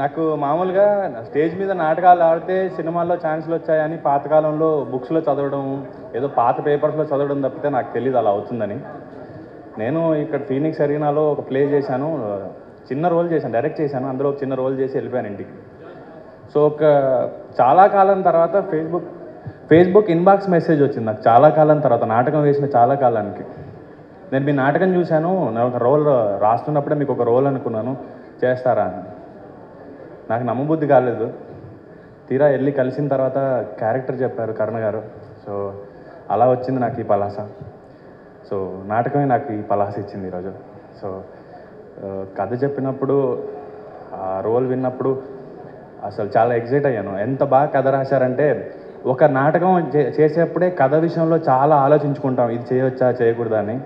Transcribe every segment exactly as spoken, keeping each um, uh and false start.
నాకు మామూలుగా స్టేజ్ మీద నాటకాలు ఆడితే సినిమాల్లో ఛాన్స్లు వచ్చాయని పాతకాలంలో బుక్స్లో చదవడం, ఏదో పాత పేపర్స్లో చదవడం తప్పితే నాకు తెలియదు అలా అవుతుందని. నేను ఇక్కడ ఫీనిక్స్ అరీనాలో ఒక ప్లే చేశాను, చిన్న రోల్ చేశాను, డైరెక్ట్ చేశాను, అందులో ఒక చిన్న రోల్ చేసి వెళ్ళిపోయాను ఇంటికి. సో ఒక చాలా కాలం తర్వాత ఫేస్బుక్ ఫేస్బుక్ ఇన్బాక్స్ మెసేజ్ వచ్చింది నాకు, చాలా కాలం తర్వాత, నాటకం వేసిన చాలా కాలానికి. నేను మీ నాటకం చూశాను, నేను ఒక రోల్ రాస్తున్నప్పుడే మీకు ఒక రోల్ అనుకున్నాను, చేస్తారా అని. నాకు నమ్మబుద్ధి కాలేదు. తీరా వెళ్ళి కలిసిన తర్వాత క్యారెక్టర్ చెప్పారు కరుణ గారు. సో అలా వచ్చింది నాకు ఈ పలాస. సో నాటకమే నాకు ఈ పలాస ఇచ్చింది ఈరోజు. సో కథ చెప్పినప్పుడు, ఆ రోల్ విన్నప్పుడు అసలు చాలా ఎగ్జైట్ అయ్యాను. ఎంత బాగా కథ రాశారంటే, ఒక నాటకం చేసేప్పుడే కథ విషయంలో చాలా ఆలోచించుకుంటాం, ఇది చేయవచ్చా చేయకూడదా అని.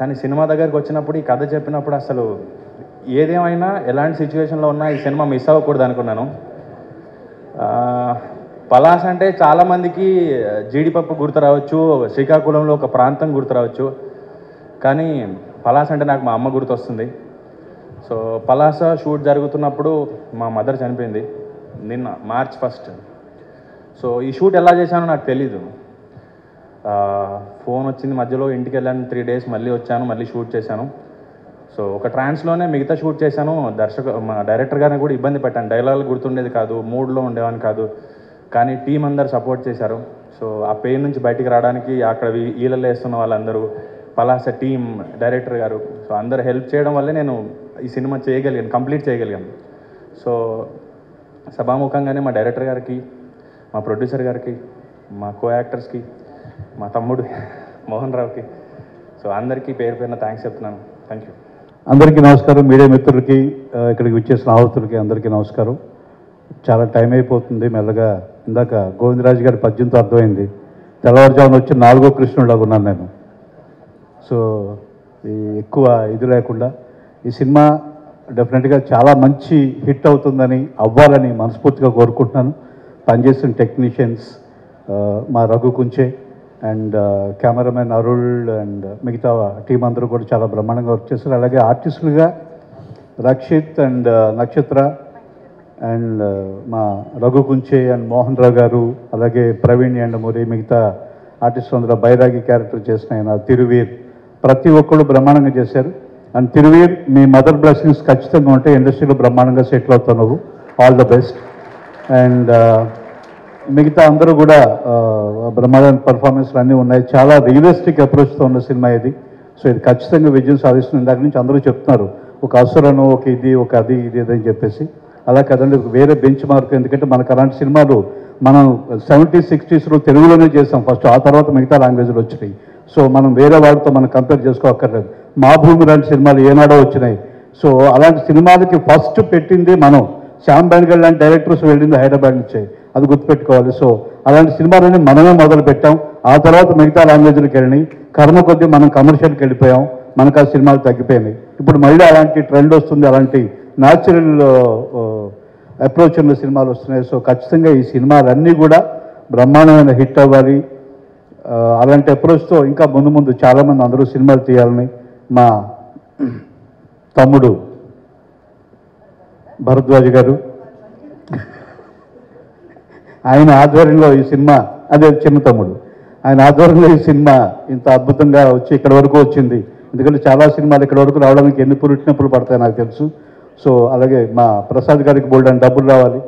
కానీ సినిమా దగ్గరకు వచ్చినప్పుడు, ఈ కథ చెప్పినప్పుడు అసలు ఏదేమైనా ఎలాంటి సిచ్యువేషన్లో ఉన్నా ఈ సినిమా మిస్ అవ్వకూడదు అనుకున్నాను. పలాస అంటే చాలామందికి జీడిపప్పు గుర్తు రావచ్చు, శ్రీకాకుళంలో ఒక ప్రాంతం గుర్తు రావచ్చు, కానీ పలాస అంటే నాకు మా అమ్మ గుర్తు వస్తుంది. సో పలాస షూట్ జరుగుతున్నప్పుడు మా మదర్ చనిపోయింది నిన్న, మార్చ్ ఫస్ట్. సో ఈ షూట్ ఎలా చేశానో నాకు తెలీదు. ఫోన్ వచ్చింది మధ్యలో, ఇంటికి వెళ్ళాను, త్రీ డేస్ మళ్ళీ వచ్చాను, మళ్ళీ షూట్ చేశాను. సో ఒక ట్రాన్స్లోనే మిగతా షూట్ చేశాను. దర్శక మా డైరెక్టర్ గారిని కూడా ఇబ్బంది పెట్టాను, డైలాగులు గుర్తుండేది కాదు, మూడ్లో ఉండేవాని కాదు, కానీ టీం అందరు సపోర్ట్ చేశారు. సో ఆ పెయిన్ నుంచి బయటికి రావడానికి అక్కడ ఈలలు వేస్తున్న వాళ్ళందరూ, పలాస టీం, డైరెక్టర్ గారు, సో అందరు హెల్ప్ చేయడం వల్లే నేను ఈ సినిమా చేయగలిగాను, కంప్లీట్ చేయగలిగాను. సో సభాముఖంగానే మా డైరెక్టర్ గారికి, మా ప్రొడ్యూసర్ గారికి, మా కో యాక్టర్స్కి, మా తమ్ముడు మోహన్ రావుకి, సో అందరికీ పేరు పేరున థ్యాంక్స్ చెప్తున్నాను. Thank you. అందరికీ నమస్కారం. మీడియా మిత్రులకి, ఇక్కడికి వచ్చేసిన ఆహుతులకి అందరికీ నమస్కారం. చాలా టైం అయిపోతుంది మెల్లగా. ఇందాక గోవిందరాజు గారి పద్యంతో అర్థమైంది, తెల్లవారుజామున వచ్చి నాలుగో కృష్ణుడిలాగా ఉన్నాను నేను. సో ఎక్కువ ఇది లేకుండా, ఈ సినిమా డెఫినెట్గా చాలా మంచి హిట్ అవుతుందని, అవ్వాలని మనస్ఫూర్తిగా కోరుకుంటున్నాను. పనిచేసిన టెక్నీషియన్స్, మా Raghu Kunche and cameraman Arul and మిగతా టీం అందరూ కూడా చాలా బ్రహ్మాండంగా వర్క్ చేస్తారు. అలాగే ఆర్టిస్టులుగా రక్షిత్ అండ్ నక్షత్ర అండ్ మా రఘు కుంచే అండ్ మోహన్ రావు గారు, అలాగే ప్రవీణ్ అండ్ మురి, మిగతా ఆర్టిస్టులు అందరూ బైరాగి క్యారెక్టర్ చేసిన ఆయన తిరువీర్, ప్రతి ఒక్కరు బ్రహ్మాండంగా చేశారు. అండ్ తిరువీర్, మీ మదర్ బ్లెస్సింగ్స్ ఖచ్చితంగా ఉంటే ఇండస్ట్రీలో బ్రహ్మాండంగా సెటిల్ అవుతున్నావు. All the best. అండ్ మిగతా అందరూ కూడా బ్రహ్మాండ పర్ఫార్మెన్స్లు అన్నీ ఉన్నాయి. చాలా రియలిస్టిక్ అప్రోచ్తో ఉన్న సినిమా ఇది. సో ఇది ఖచ్చితంగా విజయం సాధిస్తుంది. దాని నుంచి అందరూ చెప్తున్నారు ఒక అసురను, ఒక ఇది, ఒక అది, ఇది అని చెప్పేసి. అలా కదండి, వేరే బెంచ్ మార్క్. ఎందుకంటే మనకు అలాంటి సినిమాలు మనం సెవెంటీ సిక్స్టీస్లో తెలుగులోనే చేసాం ఫస్ట్, ఆ తర్వాత మిగతా లాంగ్వేజ్లు వచ్చినాయి. సో మనం వేరే వాటితో మనం కంపేర్ చేసుకోకర్లేదు. మా భూమి లాంటి సినిమాలు ఏనాడో వచ్చినాయి. సో అలాంటి సినిమాలకి ఫస్ట్ పెట్టింది మనం. శ్యామ్ బెనగల్ లాంటి డైరెక్టర్స్ వెళ్ళింది హైదరాబాద్ నుంచే, అది గుర్తుపెట్టుకోవాలి. సో అలాంటి సినిమాలన్నీ మనమే మొదలు పెట్టాం, ఆ తర్వాత మిగతా లాంగ్వేజ్లకు వెళ్ళినాయి. కర్మ కొద్దీ మనం కమర్షియల్కి వెళ్ళిపోయాం, మనకు ఆ సినిమాలు తగ్గిపోయినాయి. ఇప్పుడు మళ్ళీ అలాంటి ట్రెండ్ వస్తుంది, అలాంటి న్యాచురల్ అప్రోచ్ ఉన్న సినిమాలు వస్తున్నాయి. సో ఖచ్చితంగా ఈ సినిమాలన్నీ కూడా బ్రహ్మాండమైన హిట్ అవ్వాలి. అలాంటి అప్రోచ్తో ఇంకా ముందు ముందు చాలామంది అందరూ సినిమాలు తీయాలని మా తమ్ముడు భరద్వాజ్ గారు, ఆయన ఆధ్వర్యంలో ఈ సినిమా, అదే చిన్న తమ్ముడు, ఆయన ఆధ్వర్యంలో ఈ సినిమా ఇంత అద్భుతంగా వచ్చి ఇక్కడి వరకు వచ్చింది. ఎందుకంటే చాలా సినిమాలు ఇక్కడ వరకు రావడానికి ఎన్ని పురిటినప్పుడు పడతాయి నాకు తెలుసు. సో అలాగే మా ప్రసాద్ గారికి బోల్డ్ అని డబ్బులు రావాలి,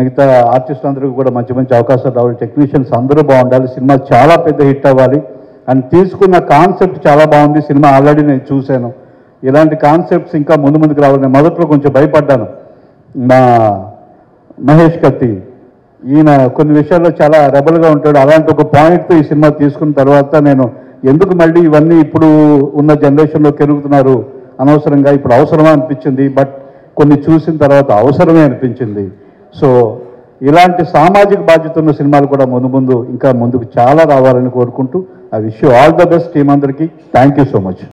మిగతా ఆర్టిస్టులు అందరికీ కూడా మంచి మంచి అవకాశాలు రావాలి, టెక్నీషియన్స్ అందరూ బాగుండాలి, సినిమా చాలా పెద్ద హిట్ అవ్వాలి. అండ్ తీసుకున్న కాన్సెప్ట్ చాలా బాగుంది. సినిమా ఆల్రెడీ నేను చూశాను. ఇలాంటి కాన్సెప్ట్స్ ఇంకా ముందు ముందుకు రావాలి. నేను మొదట్లో కొంచెం భయపడ్డాను. మా మహేష్ కత్తి, ఈయన కొన్ని విషయాల్లో చాలా రెబల్గా ఉంటాడు. అలాంటి ఒక పాయింట్తో ఈ సినిమా తీసుకున్న తర్వాత నేను, ఎందుకు మళ్ళీ ఇవన్నీ ఇప్పుడు ఉన్న జనరేషన్లో పెరుగుతున్నారు అనవసరంగా, ఇప్పుడు అవసరమే అనిపించింది. బట్ కొన్ని చూసిన తర్వాత అవసరమే అనిపించింది. సో ఇలాంటి సామాజిక బాధ్యత ఉన్న సినిమాలు కూడా ముందు ముందు ఇంకా ముందుకు చాలా రావాలని కోరుకుంటూ, I wish you all the best team అందరికీ. Thank you so much.